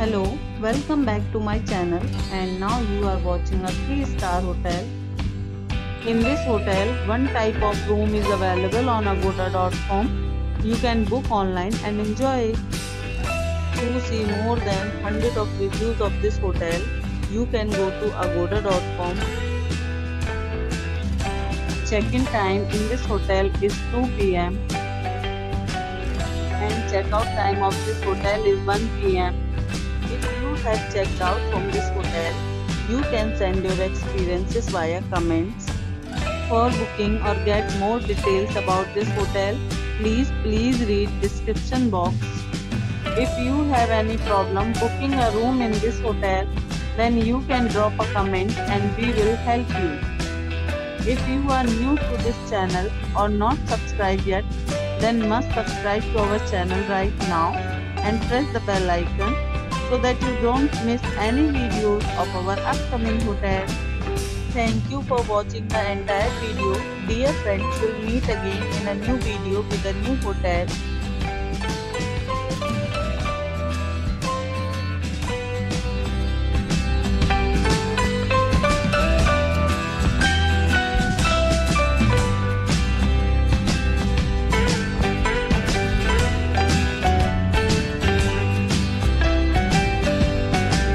Hello, welcome back to my channel, and now you are watching a 3-star hotel. In this hotel, one type of room is available on agoda.com. You can book online and enjoy it. To see more than 100 of reviews of this hotel, you can go to agoda.com. Check-in time in this hotel is 2 p.m. and check-out time of this hotel is 1 p.m. If you have checked out from this hotel, you can send your experiences via comments. For booking or get more details about this hotel, please read description box. If you have any problem booking a room in this hotel, then you can drop a comment and we will help you. If you are new to this channel or not subscribed yet, then must subscribe to our channel right now and press the bell icon, so that you don't miss any videos of our upcoming hotel. Thank you for watching the entire video. Dear friends, we'll meet again in a new video with a new hotel.